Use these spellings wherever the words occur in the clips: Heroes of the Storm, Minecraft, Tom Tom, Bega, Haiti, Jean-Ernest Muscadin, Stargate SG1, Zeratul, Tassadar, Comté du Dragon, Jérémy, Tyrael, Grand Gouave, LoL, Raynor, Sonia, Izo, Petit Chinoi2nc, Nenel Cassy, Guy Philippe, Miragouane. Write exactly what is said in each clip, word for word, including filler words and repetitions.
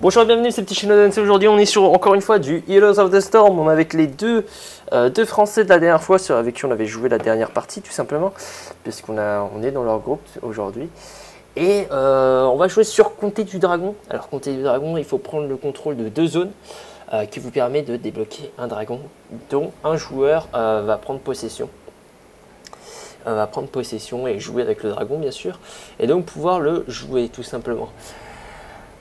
Bonjour et bienvenue, c'est Petit Chinoi deux N C. Aujourd'hui on est sur encore une fois du Heroes of the Storm. On est avec les deux, euh, deux Français de la dernière fois sur, avec qui on avait joué la dernière partie tout simplement. Puisqu'on on est dans leur groupe aujourd'hui. Et euh, on va jouer sur Comté du Dragon. Alors Comté du Dragon, il faut prendre le contrôle de deux zones euh, qui vous permet de débloquer un dragon dont un joueur euh, va prendre possession. Euh, va prendre possession et jouer avec le dragon bien sûr. Et donc pouvoir le jouer tout simplement.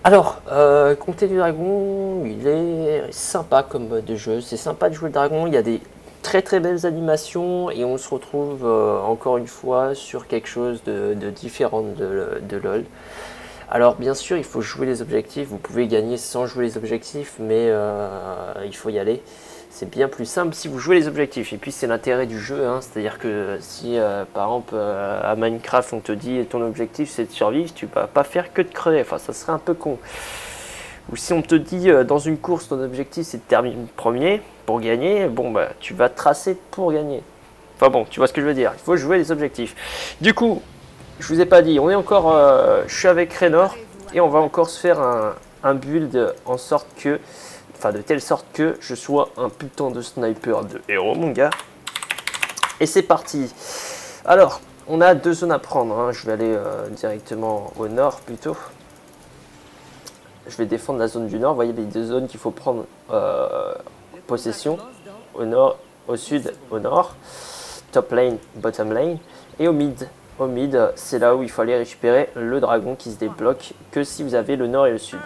Alors, euh, Comté du Dragon, il est sympa comme mode de jeu, c'est sympa de jouer le dragon, il y a des très très belles animations et on se retrouve euh, encore une fois sur quelque chose de, de différent de, de LoL. Alors bien sûr, il faut jouer les objectifs, vous pouvez gagner sans jouer les objectifs, mais euh, il faut y aller. C'est bien plus simple si vous jouez les objectifs. Et puis c'est l'intérêt du jeu, hein. C'est-à-dire que si euh, par exemple euh, à Minecraft on te dit ton objectif c'est de survivre, tu vas pas faire que de crever, enfin ça serait un peu con. Ou si on te dit euh, dans une course ton objectif c'est de terminer premier pour gagner, bon bah tu vas tracer pour gagner. Enfin bon, tu vois ce que je veux dire, il faut jouer les objectifs. Du coup, je vous ai pas dit, on est encore, euh, je suis avec Raynor et on va encore se faire un, un build en sorte que... Enfin, de telle sorte que je sois un putain de sniper de héros, mon gars. Et c'est parti. Alors, on a deux zones à prendre. Hein. Je vais aller euh, directement au nord, plutôt. Je vais défendre la zone du nord. Vous voyez les deux zones qu'il faut prendre euh, possession. Au nord, au sud, au nord. Top lane, bottom lane. Et au mid. Au mid, c'est là où il faut aller récupérer le dragon qui se débloque que si vous avez le nord et le sud.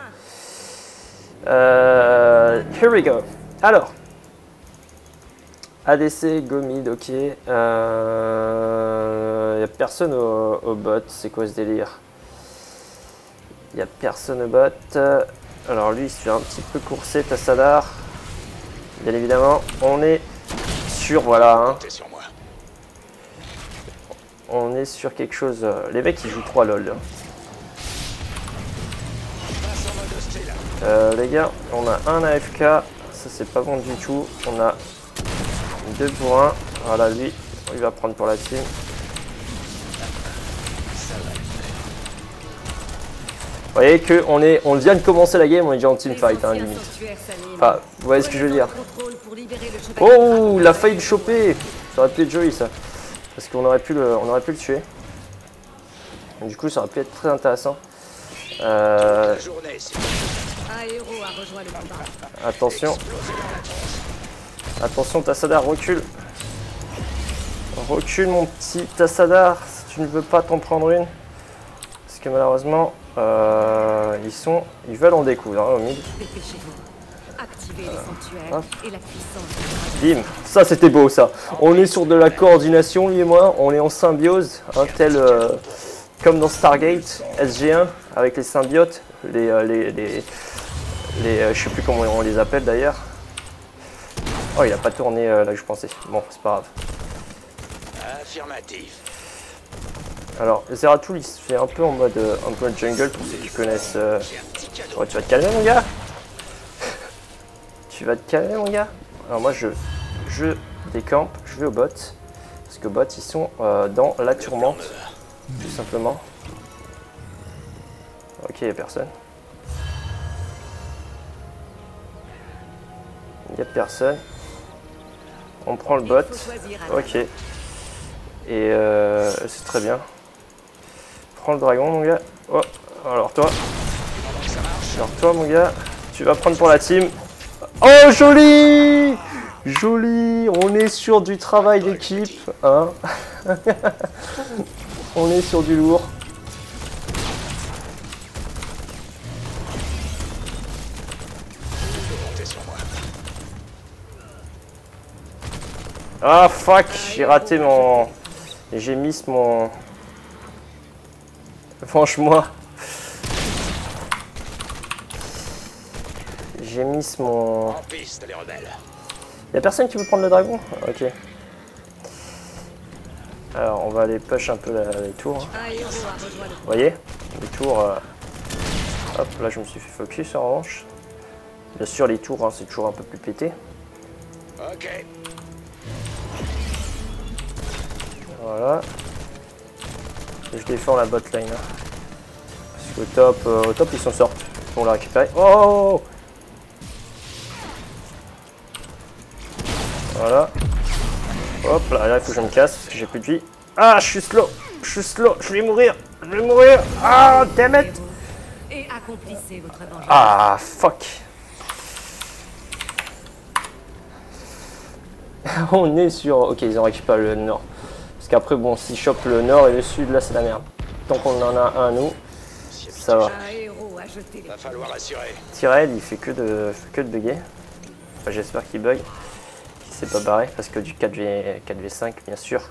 Euh, here we go. Alors, A D C, go mid, ok. Euh, y a personne au, au bot, c'est quoi ce délire? Y a personne au bot. Alors lui, il se fait un petit peu courser, Tassadar. Bien évidemment, on est sur, voilà. Hein. On est sur quelque chose. Les mecs, ils jouent trois LoL. Euh, les gars, on a un A F K, ça c'est pas bon du tout. On a deux pour un. Voilà, lui, il va prendre pour la team. Vous voyez qu'on est, on vient de commencer la game, on est déjà en teamfight, hein, limite. Enfin, vous voyez ce que je veux dire. Oh, il a failli le choper. Ça aurait pu être joli ça, parce qu'on aurait pu le, on aurait pu le tuer. Du coup, ça aurait pu être très intéressant. Euh... Attention, attention Tassadar, recule, recule mon petit Tassadar, si tu ne veux pas t'en prendre une, parce que malheureusement euh, ils sont, ils veulent en découdre hein, au mid. Euh, Bim, ça c'était beau ça. On est sur de la coordination lui et moi, on est en symbiose, hein, tel euh, comme dans Stargate S G un avec les symbiotes, les, euh, les, les Les, euh, je sais plus comment on les appelle d'ailleurs. Oh, il a pas tourné euh, là que je pensais. Bon, c'est pas grave. Affirmatif. Alors, Zeratul il se fait un peu en mode, euh, en mode jungle pour ceux qui connaissent. Euh... Oh, tu vas te calmer, mon gars. Tu vas te calmer, mon gars. Alors, moi je, je décampe, je vais au bot. Parce que bot, ils sont euh, dans la tourmente. Tout simplement. Ok, il n'y a personne. Il n'y a personne. On prend le bot. Ok. Et euh, c'est très bien. Prends le dragon, mon gars. Oh, alors toi. Alors toi, mon gars. Tu vas prendre pour la team. Oh, joli! Joli! On est sur du travail d'équipe. Hein. On est sur du lourd. Ah fuck, j'ai raté mon... J'ai mis mon... Franchement... J'ai mis mon... Y'a personne qui veut prendre le dragon? Ok. Alors on va aller push un peu la, les tours. Vous voyez? Les tours... Euh... Hop, là je me suis fait focus en revanche. Bien sûr les tours, hein, c'est toujours un peu plus pété. Ok. Voilà. Je défends la botlane. Parce qu'au top, euh, au top ils s'en sortent. On l'a récupéré. Oh! Voilà. Hop là, là il faut que je me casse parce que j'ai plus de vie. Ah, je suis slow, je suis slow, je vais mourir, je vais mourir. Ah, damn it! Ah, fuck. On est sur... Ok, ils ont récupéré le nord. Parce qu'après, bon, s'ils chopent le nord et le sud, là, c'est la merde. Tant qu'on en a un, nous, ça va. Va falloir assurer. Tyrael, il fait que de que de bugger. Enfin, j'espère qu'il bug. Qu'il s'est pas barré. Parce que du quatre v cinq, bien sûr.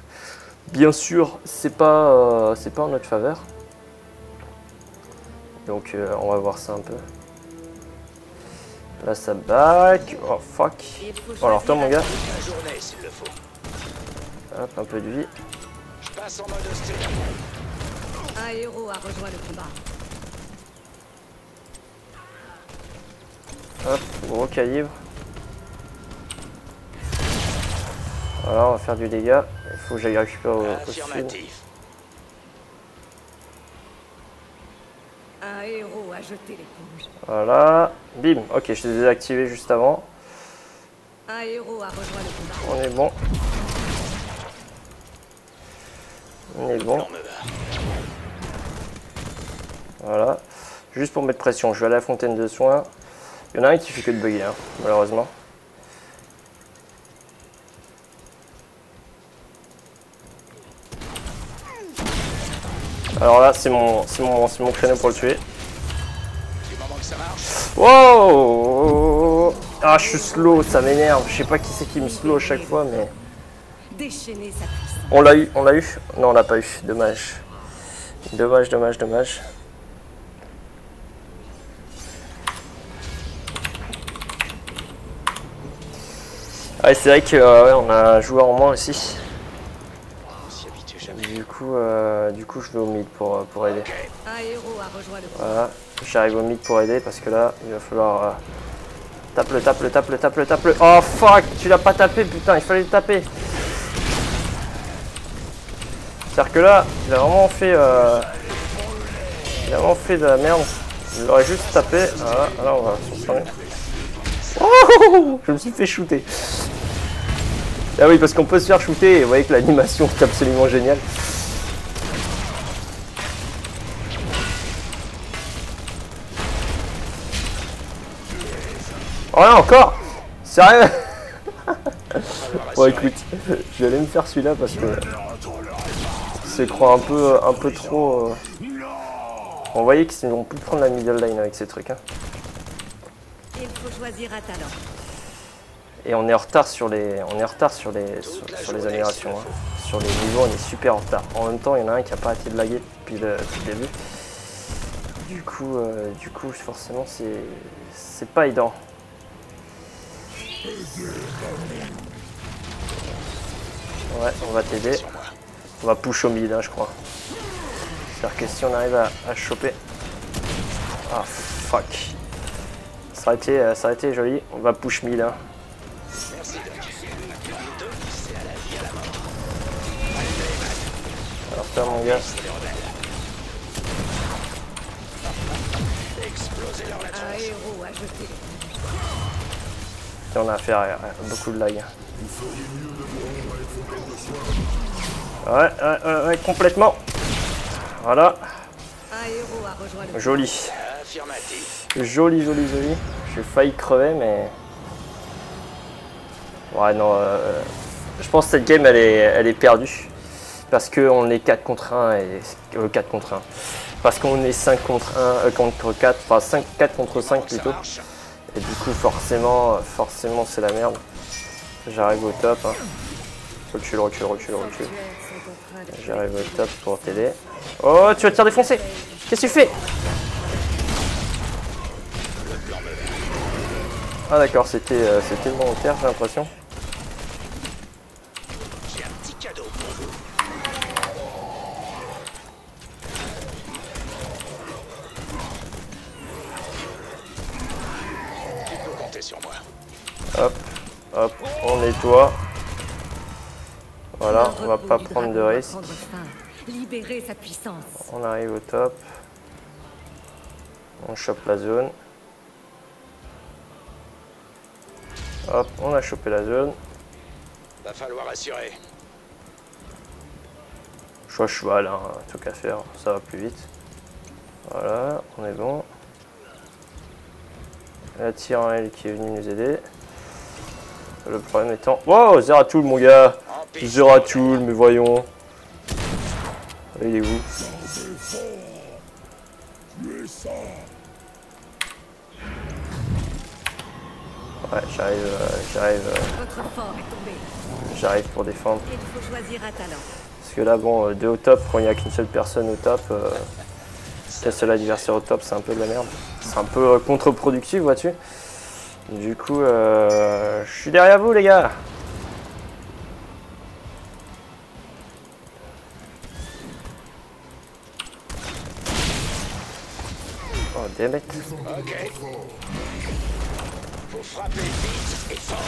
Bien sûr, c'est pas, euh, c'est pas en notre faveur. Donc, euh, on va voir ça un peu. Là, ça back. Oh, fuck. Bon, alors, toi, mon gars. Hop, un peu de vie. Un héros a rejoint le combat. Hop, gros calibre. Voilà, on va faire du dégât. Il faut que j'aille récupérer au, au sud. Un héros a jeté l'éponge. Voilà, bim. Ok, je t'ai désactivé juste avant. Un héros a rejoint le combat. On est bon. On est bon. Voilà. Juste pour mettre pression, je vais à la fontaine de soins. Il y en a un qui fait que de bugger, hein, malheureusement. Alors là, c'est mon, mon, mon créneau pour le tuer. Wow! Ah, je suis slow, ça m'énerve. Je sais pas qui c'est qui me slow à chaque fois, mais... On l'a eu, on l'a eu? Non, on l'a pas eu, dommage. Dommage, dommage, dommage. Ah, c'est vrai qu'on euh, ouais, a un joueur en moins aussi. Du coup, euh, du coup, je vais au mid pour, euh, pour aider. Voilà, j'arrive au mid pour aider parce que là, il va falloir... Euh... Tape le, tape le, tape le, tape le, tape le... Oh fuck, tu l'as pas tapé, putain, il fallait le taper. C'est-à-dire que là, il a vraiment fait... Euh... Il a vraiment fait de la merde. Il aurait juste tapé. Voilà, alors on va se prendre. Oh, je me suis fait shooter. Ah oui, parce qu'on peut se faire shooter et vous voyez que l'animation est absolument géniale. Oh là encore. Sérieux? Bon écoute, je vais aller me faire celui-là parce que se croit un peu, un peu trop... Euh... On voyait qu'ils n'ont plus prendre la middle lane avec ces trucs. Hein. Il faut choisir un talent. Et on est en retard sur les, on est en retard sur les, sur, sur les améliorations, hein. Sur les niveaux, on est super en retard. En même temps, il y en a un qui n'a pas arrêté de laguer depuis le, depuis le début. Du coup, euh, du coup, forcément, c'est, c'est pas aidant. Ouais, on va t'aider. On va push au mid, hein, je crois. C'est-à-dire que si on arrive à, à choper, ah fuck, ça a été, ça a été joli. On va push mid. Hein. Alors toi mon gars. Et on a affaire à, à beaucoup de lag. Ouais, ouais, ouais, ouais, complètement. Voilà. Joli. Joli, joli, joli. J'ai failli crever mais... Ouais non, euh, je pense que cette game elle est, elle est perdue parce qu'on est quatre contre un et euh, quatre contre un parce qu'on est cinq contre un euh, contre quatre, enfin cinq, quatre contre cinq plutôt et du coup forcément forcément c'est la merde. J'arrive au top, hein. Recule, recule, recule, recule. J'arrive au top pour t'aider. Oh tu vas te faire défoncer. Qu'est-ce que tu fais? Ah d'accord, c'était euh, c'était volontaire j'ai l'impression. Hop, hop, on nettoie. Voilà, on va pas prendre de risque. On arrive au top. On chope la zone. Hop, on a chopé la zone. Va falloir assurer. Choix cheval, hein, tout qu'à faire, ça va plus vite. Voilà, on est bon. La Tyrael qui est venue nous aider. Le problème étant... Wow, Zeratul mon gars, Zeratul, mais voyons. Il est où? Ouais, j'arrive, euh, j'arrive, euh, j'arrive pour défendre. Parce que là, bon, euh, deux au top, quand il n'y a qu'une seule personne au top, euh, qu'un seul adversaire au top, c'est un peu de la merde. C'est un peu euh, contre-productif, vois-tu. Du coup, euh, je suis derrière vous, les gars. Oh, damn it. Okay. Faut frapper vite et fort.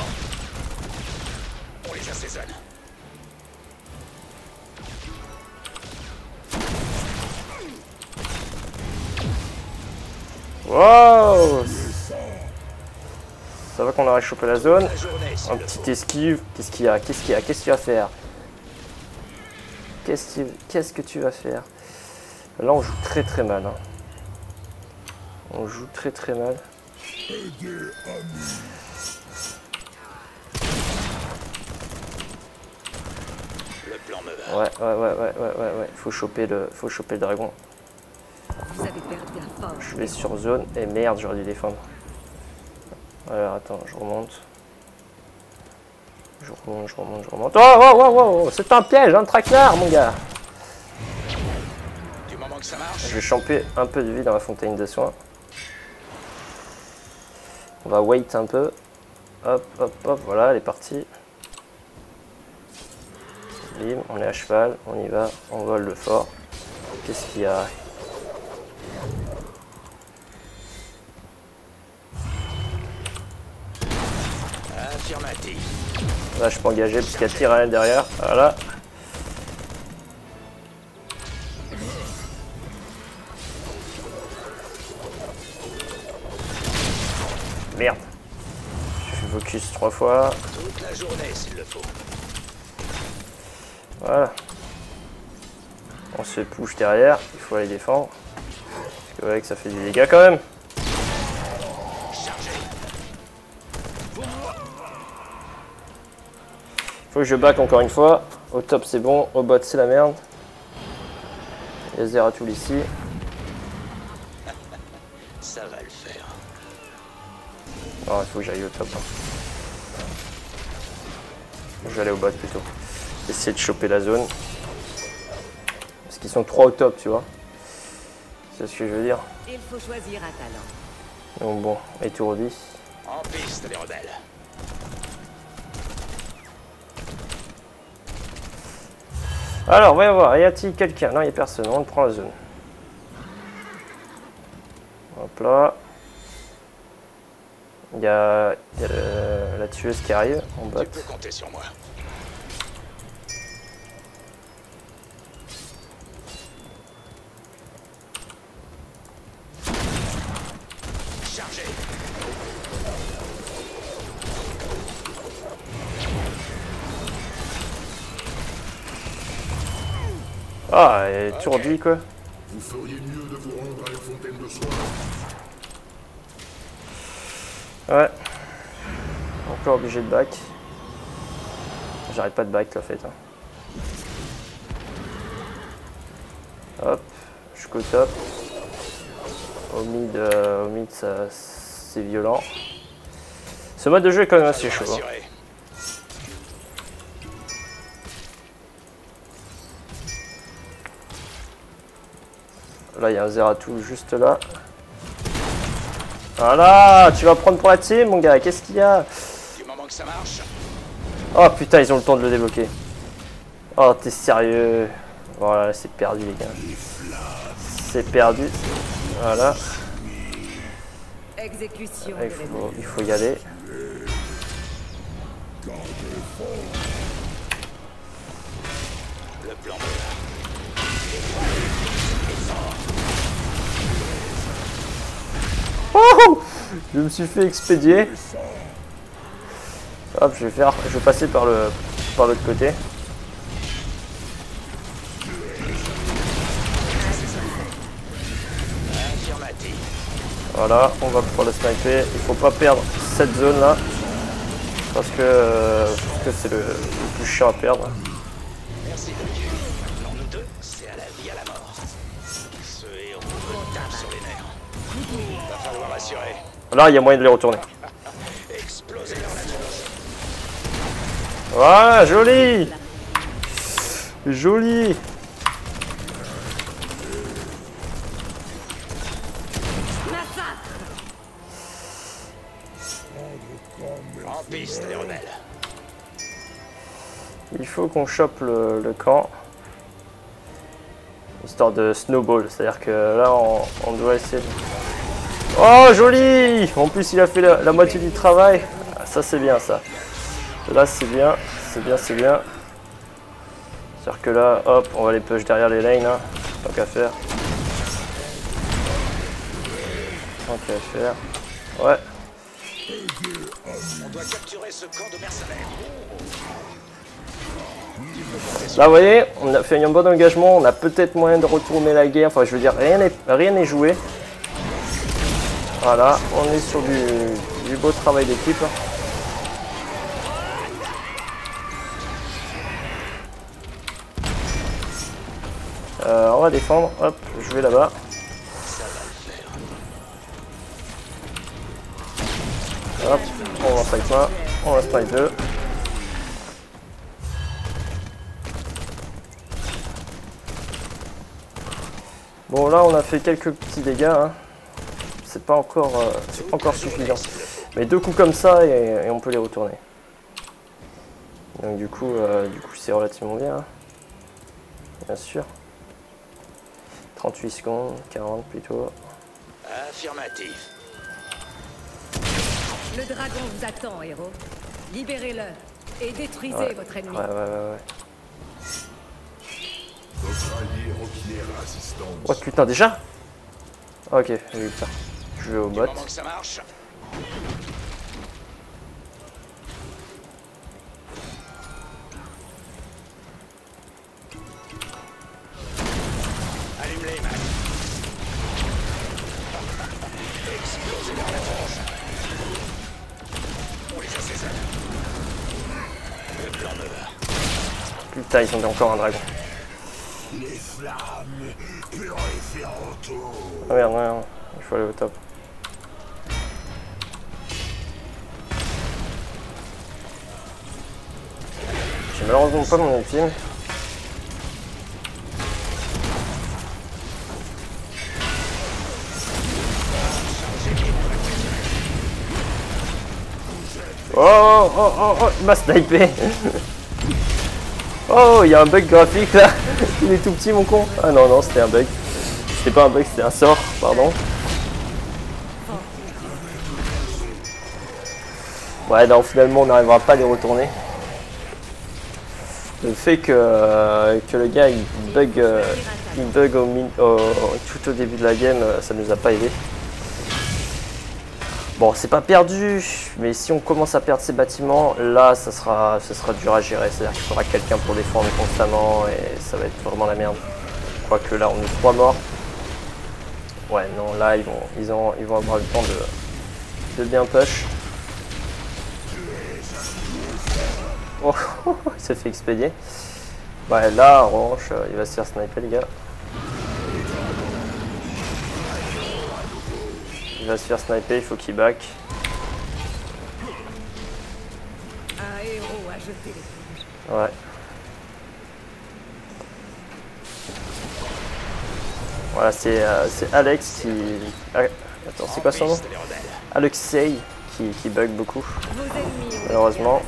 On les assaisonne. Wow! Ça va qu'on aurait chopé la zone. Un petit esquive. Qu'est-ce qu'il y a? Qu'est-ce qu'il y a? Qu'est-ce que tu vas faire? Qu'est-ce que tu vas faire? Là, on joue très très mal. Hein. On joue très très mal. Ouais, ouais, ouais, ouais, ouais, ouais, faut choper le, faut choper le dragon. Je vais sur zone et merde, j'aurais dû défendre. Alors attends, je remonte. Je remonte, je remonte, je remonte. Oh, oh, oh, oh, oh. C'est un piège, un traquenard, mon gars. Du moment que ça marche. Je vais champer un peu de vie dans la fontaine de soins. On va wait un peu. Hop, hop, hop, voilà, elle est partie. Bim, on est à cheval, on y va, on vole le fort. Qu'est-ce qu'il y a? Affirmatif. Là, je peux engager parce qu'il y a Tyrael derrière. Voilà. Merde. Je fais focus trois fois. Toute la journée s'il le faut. Voilà. On se push derrière, il faut aller défendre. Parce que vous voyez que ça fait des dégâts quand même. Faut que je back encore une fois. Au top c'est bon, au bot c'est la merde. Il y a Zeratul ici. Ça va le faire. Oh, il faut que j'aille au top. Je vais aller au bot plutôt. Essayer de choper la zone. Parce qu'ils sont trois au top, tu vois. C'est ce que je veux dire. Il faut choisir un talent. Donc bon, étourdi. En piste, les rebelles. Alors, voyons voir. Y a-t-il quelqu'un? Non, il n'y a personne. On prend la zone. Hop là. Il y a, y a le, la tueuse qui arrive en bot. Tu peux compter sur moi. Chargé. Ah, et okay. Tourdi quoi. Vous feriez mieux de vous rendre à la fontaine de soie. Ouais, encore obligé de back. J'arrête pas de back en fait. Hein. Hop, je suis au top. Au mid, euh, au mid ça c'est violent. Ce mode de jeu est quand même assez chaud. Hein. Là il y a un Zeratul juste là. Voilà, tu vas prendre pour la team, mon gars. Qu'est-ce qu'il y a? Du moment que ça marche. Oh putain, ils ont le temps de le débloquer. Oh, t'es sérieux? Voilà, c'est perdu, les gars. C'est perdu. Voilà. Exécution. Il faut, il faut y aller. Le plan. Oh, je me suis fait expédier. Hop, je vais faire, je vais passer par le, par l'autre côté. Voilà, on va pouvoir le sniper. Il faut pas perdre cette zone là, parce que euh, c'est le, le plus chiant à perdre. Merci. Maintenant nous deux, c'est à la vie à la mort. Ce héros me tape sur les nerfs. Va falloir assurer. Là, il y a moyen de les retourner. Exploser leur nature. Voilà, joli, joli. Il faut qu'on chope le, le camp, histoire de snowball, c'est-à-dire que là on, on doit essayer de... Oh joli! En plus il a fait la, la moitié du travail, ah, ça c'est bien ça. Là c'est bien, c'est bien, c'est bien. C'est-à-dire que là, hop, on va les push derrière les lanes, hein. Tant qu'à faire. Tant qu'à faire, ouais. On doit capturer ce camp de mercenaires. Là vous voyez, on a fait un bon engagement, on a peut-être moyen de retourner la guerre, enfin je veux dire, rien n'est joué. Voilà, on est sur du, du beau travail d'équipe. Euh, on va défendre, hop, je vais là-bas. Hop, on va strike un, on va strike deux. Bon là on a fait quelques petits dégâts, hein. C'est pas encore, euh, c'est pas encore suffisant. Mais deux coups comme ça et, et on peut les retourner. Donc du coup euh, du coup c'est relativement bien, hein. Bien sûr. trente-huit secondes, quarante plutôt. Affirmatif. Le dragon vous attend, héros. Libérez-le et détruisez ouais. votre ennemi. Ouais, ouais, ouais, ouais. Oh putain déjà. Ok, j'ai eu peur. Je vais au bot. Putain, ils ont encore un dragon. Ah merde, merde, il faut aller au top. J'ai malheureusement pas mon ultime. Oh oh oh oh oh, il m'a snipé. Oh, il y a un bug graphique là. Il est tout petit mon con. Ah non, non, c'était un bug. C'était pas un bug, c'était un sort, pardon. Ouais, donc finalement on n'arrivera pas à les retourner. Le fait que, euh, que le gars il bug, euh, il bug au min au, tout au début de la game, ça nous a pas aidé. Bon, c'est pas perdu, mais si on commence à perdre ces bâtiments, là, ça sera, ça sera dur à gérer. C'est-à-dire qu'il faudra quelqu'un pour défendre constamment et ça va être vraiment la merde. Quoique là, on est trois morts. Ouais, non, là, ils vont, ils ont, ils vont avoir le temps de, de bien push. Oh, il s'est fait expédier. Ouais, là, en revanche, il va se faire sniper, les gars. Il va se faire sniper, il faut qu'il back. Ouais. Voilà, c'est euh, Alex qui... Ah, attends, c'est quoi son nom? Alexei qui, qui bug beaucoup, malheureusement.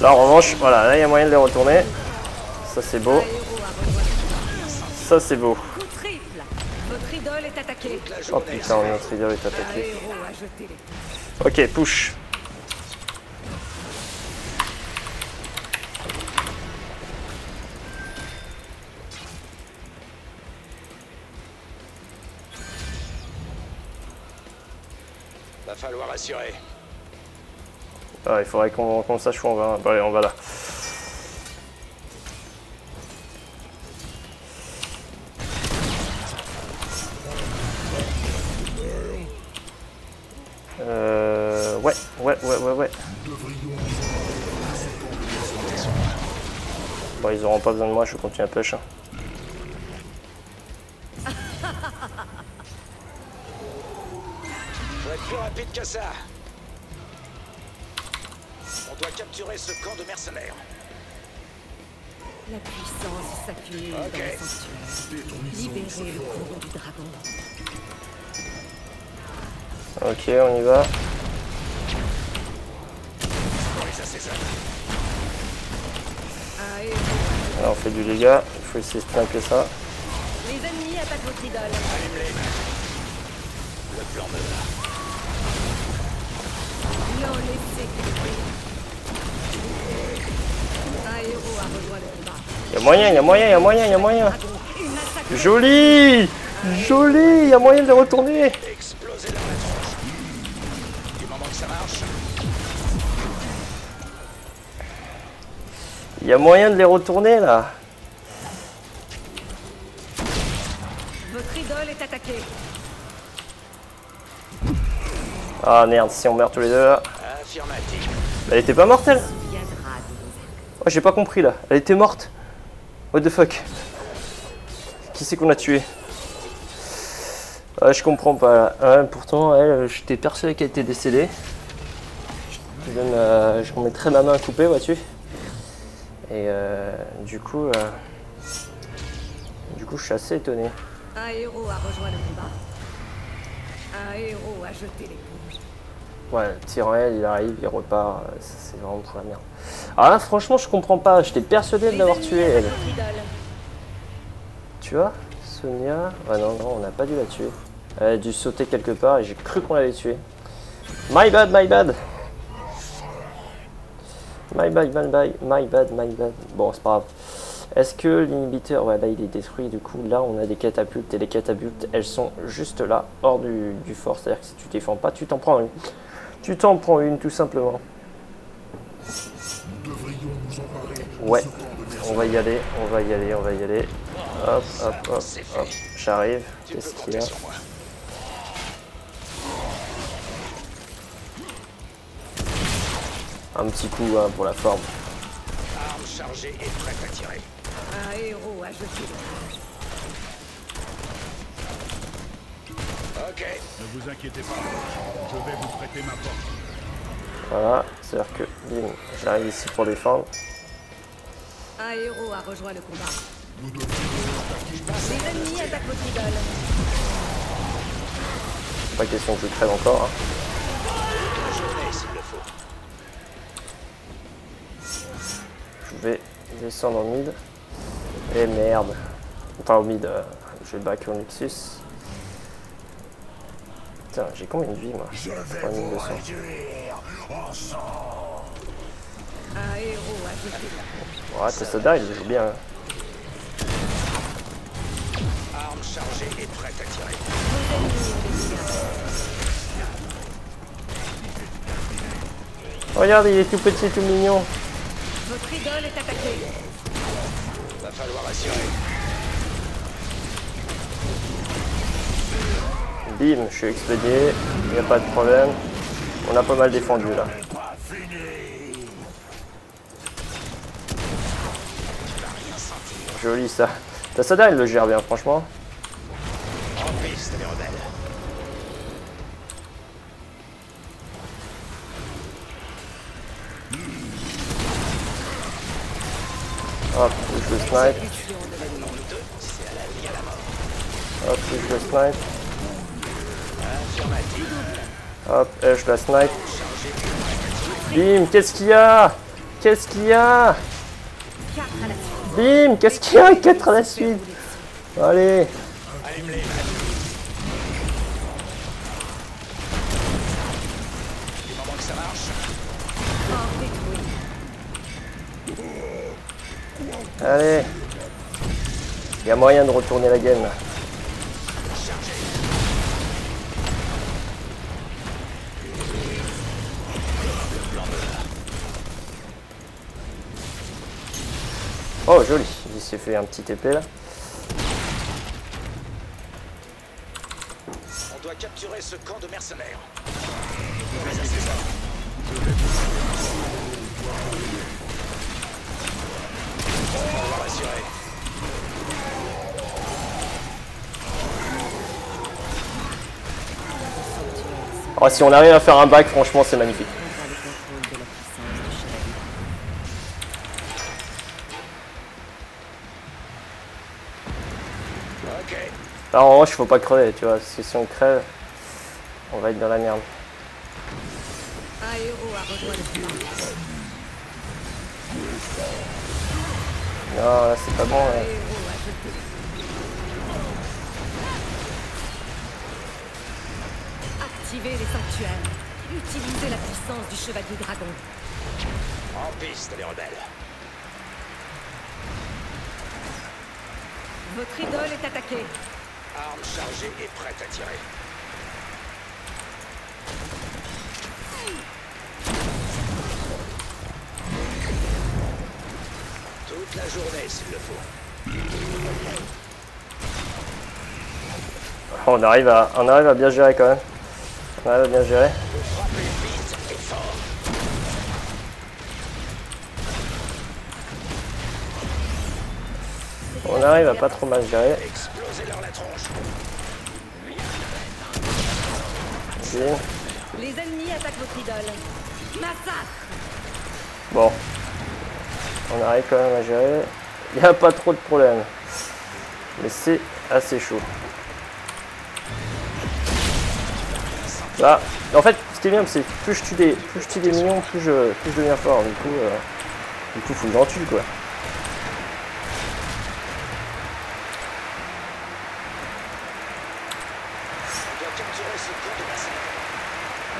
Là, en revanche, voilà, là, il y a moyen de les retourner. Ça, c'est beau. Ça, c'est beau. Oh putain, notre idole est attaqué. Ok, push. Va falloir assurer. Ah, il faudrait qu'on qu'on sache où on va. Allez, on va là. Euh... Ouais, ouais, ouais, ouais, ouais. Bon, ils auront pas besoin de moi, je continue à pêcher. Hein. Faut être plus rapide que ça. On doit capturer ce camp de mercenaires. La puissance s'accumule okay. dans le sanctuaire. Libérez le comté du dragon. Ok, on y va. Alors on fait du dégât, il faut essayer de planquer ça. Les ennemis attaquent votre idole. Le plan de là. Non, laissez que un héros a rejoint le combat. Il y a moyen, il y a moyen, il y a moyen, il y a moyen. Joli, joli, il y a moyen de retourner. Exploser la patrouille. Du moment que ça marche. Il y a moyen de les retourner là. Votre idole est attaquée. Ah merde, si on meurt tous les deux là. Elle était pas morte elle. Oh, j'ai pas compris là. Elle était morte. What the fuck. Qui c'est qu'on a tué? Ah, je comprends pas là. Ah, pourtant, elle, j'étais persuadé qu'elle était décédée. Je te donne, euh, je mettrai ma main à couper, vois-tu. Et euh, du coup, euh, du coup, je suis assez étonné. Un héros a rejoint le combat. Un héros a jeté l'éponge. Ouais, Tyrael, il arrive, il repart. C'est vraiment pour la merde. Alors là, franchement, je comprends pas. J'étais persuadé de l'avoir tué. Elle. Tu vois, Sonia. Ah non, non, on n'a pas dû la tuer. Elle a dû sauter quelque part et j'ai cru qu'on l'avait tuée. My bad, my bad. My bad, my bad, my bad, my bad. Bon, c'est pas grave. Est-ce que l'inhibiteur... Ouais, là, il est détruit. Du coup, là, on a des catapultes. Et les catapultes, elles sont juste là, hors du, du fort. C'est-à-dire que si tu défends pas, tu t'en prends une. Tu t'en prends une, tout simplement. Ouais, on va y aller, on va y aller, on va y aller. Hop, hop, hop, hop. J'arrive. Qu'est-ce qu'il y a ? Un petit coup hein, pour la forme. Arme chargée et prête à tirer. Un héros à jeter. Ok. Ne vous inquiétez pas. Je vais vous prêter ma porte. Voilà, c'est-à-dire que bim, j'arrive ici pour défendre. Un héros a rejoint le combat. Nous devons attaquer. Les ennemis attaquent votre idole. Pas question que je crève encore. Hein. Je vais descendre en mid. Et merde. Enfin au mid, euh, je vais back au Nexus. Putain, j'ai combien de vie moi? trois mille deux cents. Ouais, Tassadar il joue bien. Arme chargée et prête à tirer. Regarde, il est tout petit, tout mignon. Votre idole est attaquée. Va falloir assurer. Bim, je suis expédié. Il n'y a pas de problème. On a pas mal défendu là. Joli ça. Tassadar il le gère bien franchement. En piste les rebelles. Hop, je le snipe. Hop, je le snipe. Hop, et je la snipe. Bim, qu'est-ce qu'il y a? Qu'est-ce qu'il y a? Bim, qu'est-ce qu'il y a? quatre à la suite. Allez. Allez, il y a moyen de retourner la game. Oh joli, il s'est fait un petit épée là. On doit capturer ce camp de mercenaires. Oh, si on arrive à faire un bac, franchement c'est magnifique. Là en roche faut pas crever, tu vois, parce que si on crève, on va être dans la merde. Non, là c'est pas bon. Là. Activez les sanctuaires. Utilisez la puissance du cheval du dragon. En piste, les rebelles. Votre idole est attaquée. Arme chargée et prête à tirer. Toute la journée s'il le faut. On arrive à, on arrive à bien gérer quand même. On arrive à bien gérer. On arrive à pas trop mal gérer. Les ennemis attaquent votre idole. Massacre. Bon. On arrive quand même à gérer. Il n'y a pas trop de problème. Mais c'est assez chaud. Là. En fait, ce qui est bien, c'est que plus je tue des, plus je tue des minions, plus je, plus je deviens fort. Du coup, euh, du coup, faut que j'en tue quoi.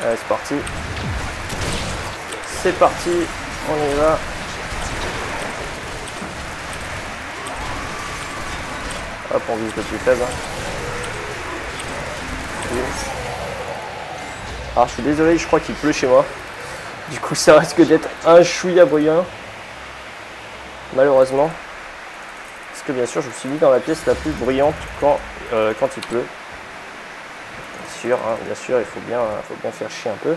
Allez, c'est parti. C'est parti. On y va. Hop, on vise le plus faible. Hein. Alors, je suis désolé, je crois qu'il pleut chez moi. Du coup, ça risque d'être un chouïa bruyant. Malheureusement. Parce que, bien sûr, je me suis mis dans la pièce la plus bruyante quand, euh, quand il pleut. Sûr, hein, bien sûr, il faut bien, faut bien faire chier un peu.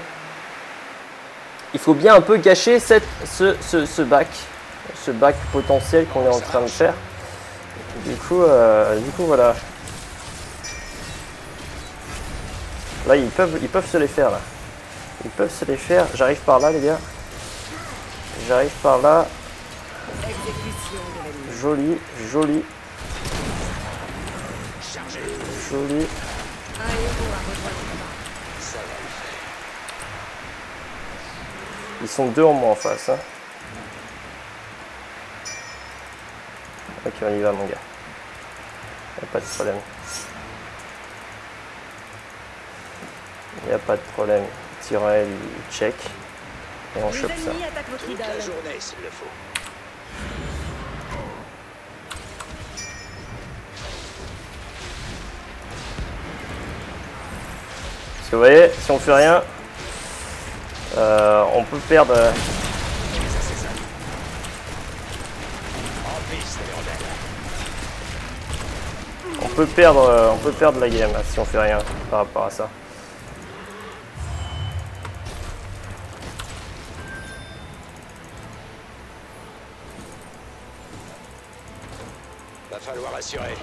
Il faut bien un peu gâcher cette, ce, ce, ce bac, ce bac potentiel qu'on est en train de faire. Du coup, euh, du coup, voilà. Là, ils peuvent, ils peuvent se les faire là. Ils peuvent se les faire. J'arrive par là, les gars. J'arrive par là. Joli, joli, joli. Ils sont deux en moi en face. Hein. Ok, on y va, mon gars. Il n'y a pas de problème. Il n'y a pas de problème. Tyrael, check. Et on chope ça. Toute la journée, s'il le faut. Vous voyez, si on fait rien, euh, on peut perdre. Euh... On peut perdre, euh, on peut perdre la game là, si on fait rien par rapport à ça. Va falloir assurer.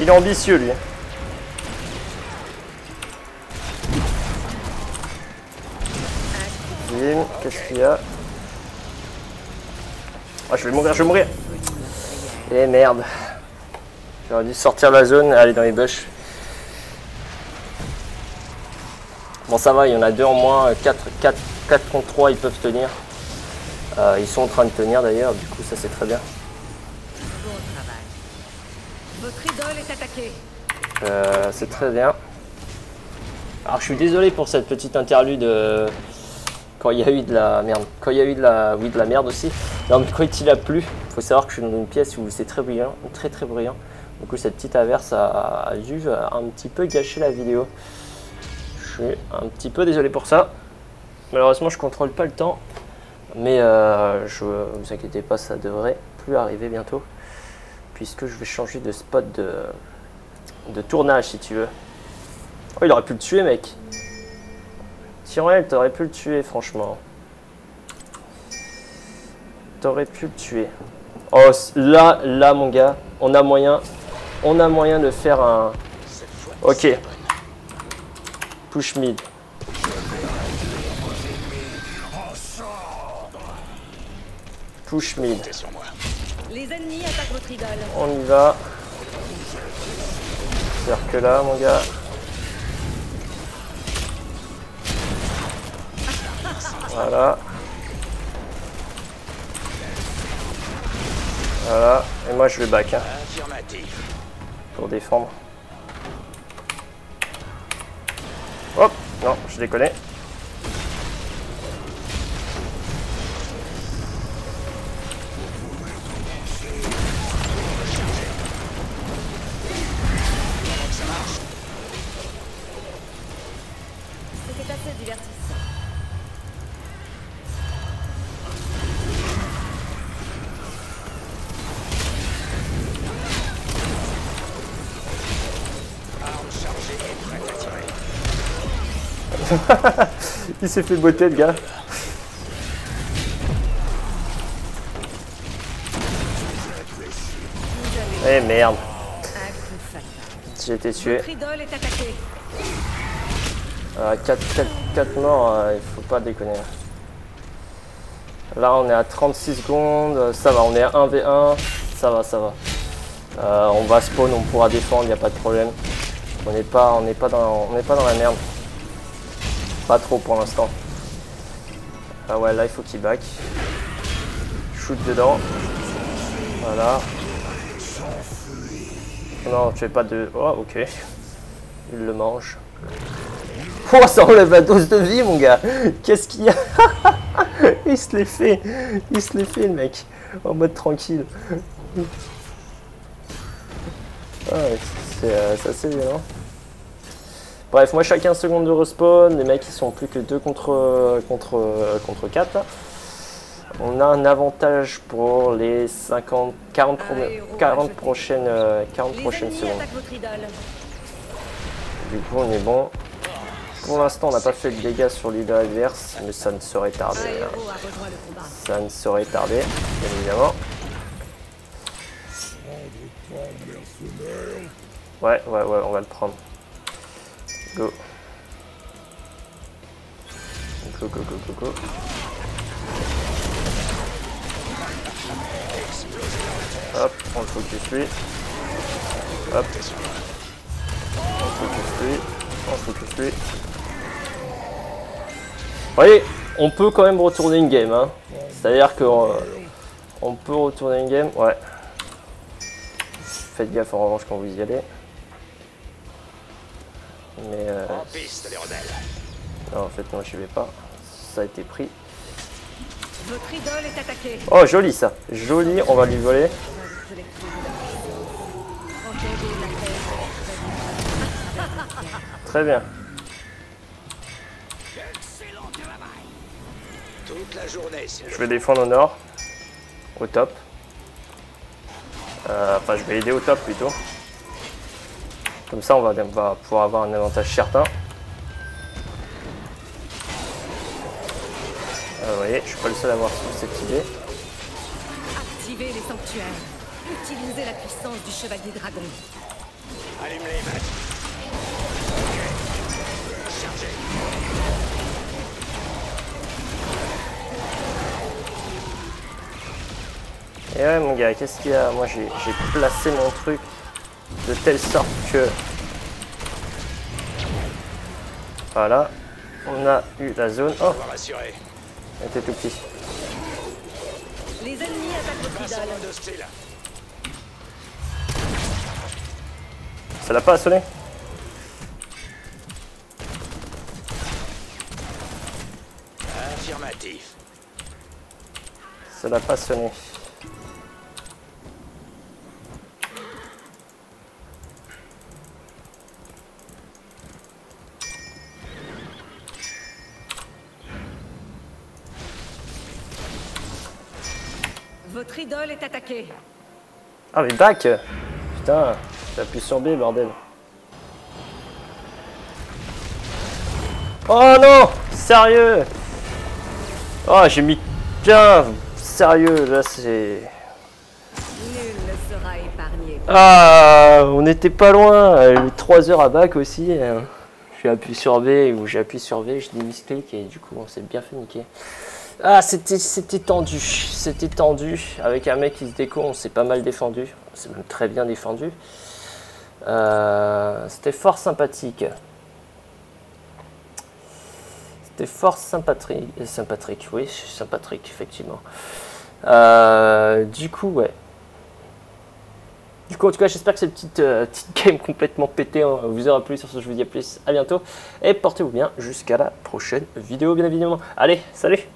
Il est ambitieux lui. Qu'est-ce qu'il y a? Ah, je vais mourir, je vais mourir. Et merde. J'aurais dû sortir la zone et aller dans les bush. Bon ça va, il y en a deux en moins, quatre, quatre, quatre contre trois, ils peuvent tenir. Euh, ils sont en train de tenir d'ailleurs, du coup ça c'est très bien. Votre idole est attaquée. Euh, c'est très bien. Alors je suis désolé pour cette petite interlude euh, quand il y a eu de la merde. Quand il y a eu de la, oui, de la merde aussi. Non mais quand il a plu, faut savoir que je suis dans une pièce où c'est très bruyant, très très bruyant. Du coup, cette petite averse a, a dû un petit peu gâcher la vidéo. Je suis un petit peu désolé pour ça. Malheureusement, je ne contrôle pas le temps. Mais euh, je, vous inquiétez pas, ça devrait plus arriver bientôt. Puisque je vais changer de spot de, de tournage, si tu veux. Oh, il aurait pu le tuer, mec. Tyrael, t'aurais pu le tuer, franchement. T'aurais pu le tuer. Oh, là, là, mon gars, on a moyen, on a moyen de faire un... Ok. Push mid. Push mid. On y va. C'est-à-dire que là, mon gars... Voilà. Voilà. Et moi, je vais back. Hein, pour défendre. Hop. Non, je déconne. Il s'est fait botter, le gars. Eh merde. J'ai été tué. Euh, quatre, quatre, quatre morts, euh, il faut pas déconner. Là, on est à trente-six secondes. Ça va, on est à un v un. Ça va, ça va. Euh, on va spawn, on pourra défendre, il n'y a pas de problème. On n'est pas, on n'est pas dans, on n'est pas dans la merde. Pas trop pour l'instant. Ah ouais, là il faut qu'il back. Shoot dedans. Voilà. Non, tu fais pas de... Oh, ok. Il le mange. Oh, ça enlève la dose de vie, mon gars. Qu'est-ce qu'il y a? Il se l'est fait. Il se l'est fait, le mec. En mode tranquille. Ah, c'est assez violent. Bref, moi, chacun seconde de respawn. Les mecs, ils sont plus que deux contre, contre, contre quatre. Là. On a un avantage pour les cinquante, quarante, quarante, prochaines, quarante prochaines secondes. Du coup, on est bon. Pour l'instant, on n'a pas fait de dégâts sur l'idée adverse, mais ça ne serait tardé. Hein. Ça ne serait tardé, bien évidemment. Ouais, ouais, ouais, on va le prendre. Go. Go, go, go, go, go. Hop, on le focus lui. Hop. On focus lui. On focus lui. Vous voyez, on peut quand même retourner une game. Hein. C'est-à-dire que euh, on peut retourner une game. Ouais. Faites gaffe en revanche quand vous y allez. Mais euh... non, en fait, moi je vais pas. Ça a été pris. Oh, joli ça. Joli, on va lui voler. Très bien. Je vais défendre au nord. Au top. Euh, enfin, je vais aider au top plutôt. Comme ça, on va, on va pouvoir avoir un avantage certain. Euh, vous voyez, je suis pas le seul à avoir cette idée. Activez les sanctuaires. Utilisez la puissance du chevalier dragon. Allume-les, mec. Chargez. Et ouais, mon gars, qu'est-ce qu'il y a? Moi, j'ai placé mon truc de telle sorte que voilà, on a eu la zone. Oh, on était tout petit. Les ennemis attaquent votre idole. Ça l'a pas assolé. Affirmatif. Ça l'a pas sonné. Votre idole est attaquée. Ah mais Dak, putain, j'appuie sur B, bordel. Oh non, sérieux. Oh, j'ai mis quinze. Sérieux, là c'est... Nul ne sera épargné. Ah, on n'était pas loin. J'ai mis trois heures à Dak aussi. J'ai appuyé sur B, ou j'ai appuyé sur V, je dis misclick et du coup on s'est bien fait niquer. Ah, c'était c'était tendu, c'était tendu. Avec un mec qui se déco, on s'est pas mal défendu. On s'est même très bien défendu. Euh, c'était fort sympathique. C'était fort sympathique. Sympathique, oui, sympathique, effectivement. Euh, du coup, ouais. Du coup, en tout cas, j'espère que cette petite, euh, petite game complètement pétée hein, vous aura plu. Sur ce, je vous dis à plus, à bientôt. Et portez-vous bien jusqu'à la prochaine vidéo, bien évidemment. Allez, salut!